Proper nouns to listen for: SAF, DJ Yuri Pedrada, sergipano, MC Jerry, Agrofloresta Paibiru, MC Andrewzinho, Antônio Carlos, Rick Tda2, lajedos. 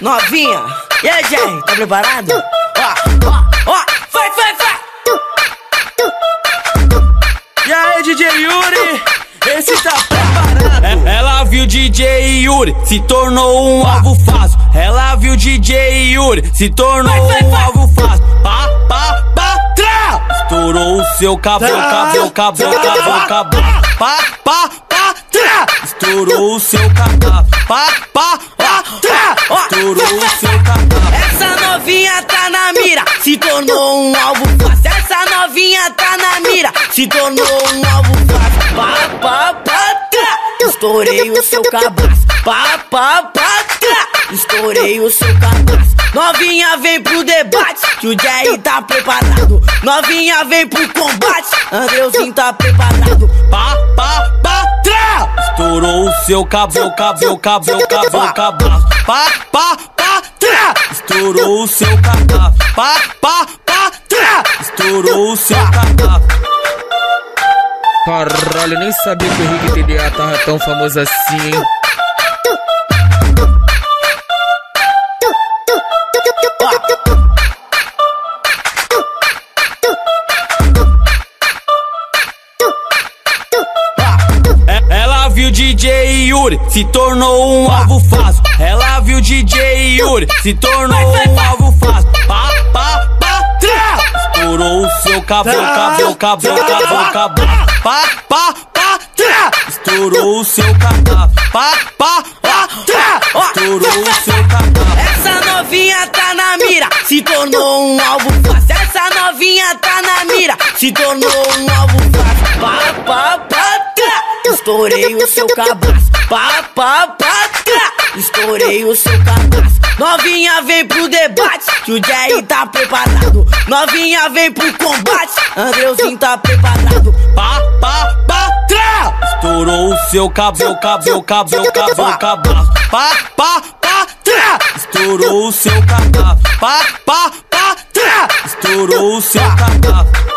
novinha. E aí, Jerry, tá preparado? Ó, ó, vai, vai, vai. E aí, DJ Yuri, esse tá preparado. Ela viu DJ Yuri, se tornou um alvo fácil. Ela viu DJ Yuri, se tornou um alvo fácil. Pá, pá, pá, trá. Estourou o seu cabelo, cabelo, cabelo, cabelo, cabelo. Pá, pá, pá, trá. Estourou o seu cabelo. Pá, pá, pá, trá. Estourou o seu cabelo. Essa novinha tá na mira, se tornou um alvo fácil. Essa novinha tá na mira, se tornou um alvo fácil. Pá, pá, pá, trá. Estourei o seu cabaço. Pá, pá, pá, trá. Estourei o seu cabaço. Novinha vem pro debate, que o Jerry tá preparado. Novinha vem pro combate, Andrewzinho tá preparado. Pá, pá, pá, trá. Estourou o seu cabelo, cabelo, cabelo, cabelo, cabelo. Pá, pá, pá, trá. Estourou o seu cabelo. Pá, pá, pá, trá. Estourou o seu cabelo. Caralho, nem sabia que o Rick TDA tava tão famoso assim, hein? Ela viu DJ Yuri, se tornou um alvo fácil. Ela viu DJ Yuri, se tornou um alvo fácil. Pá, pá, pá, trá. Estourou o seu cabelo, cabelo, cabelo, cabelo, cabelo. Pá, pá, pá, trá. Estourou o seu cabelo. Pá, pá, pá, trá. Estourou o seu cabelo. Essa novinha tá na mira, se tornou um alvo fácil. Essa novinha tá na mira, se tornou um alvo fácil. Pá, pá, pá, trá. Estourei o seu cabaço. Pá, pá, pá, trá. Estourei o seu cabaço. Novinha vem pro debate, que o Jerry tá preparado. Novinha vem pro combate, Andrewzinho tá preparado. Pá, pá, pá, trá. Estourou o seu cabelo, cabelo, cabelo, cabelo, cabelo. Pá, pá, pá, trá. Estourou o seu cabelo. Pá, pá, pá, trá. Estourou o seu cabelo.